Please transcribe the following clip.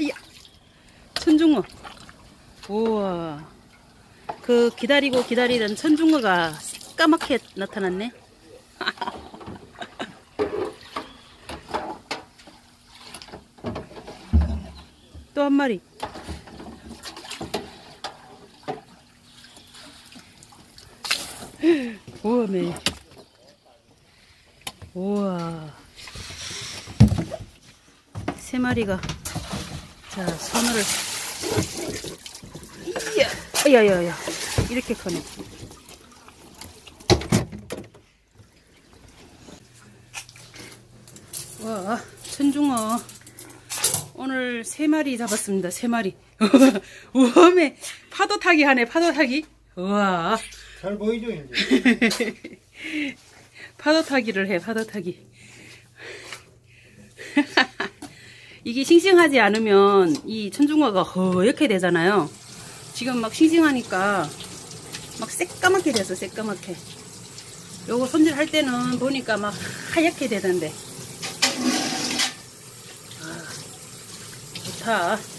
이야, 천중어. 우와, 그 기다리고 기다리던 천중어가 까맣게 나타났네. 또 한 마리. 우와, 매. 우와, 세 마리가. 자, 손으로. 이야, 야야야, 이렇게 커네. 와, 천중어 오늘 3마리 잡았습니다. 3마리. 우와, 매. 파도 타기 하네. 파도 타기. 우와, 잘 보이죠 이제. 파도 타기를 해. 파도 타기. 이게 싱싱하지 않으면 이 천중어가 허옇게 되잖아요. 지금 막 싱싱하니까 막 새까맣게 돼서 새까맣게. 요거 손질할 때는 보니까 막 하얗게 되던데. 아, 좋다.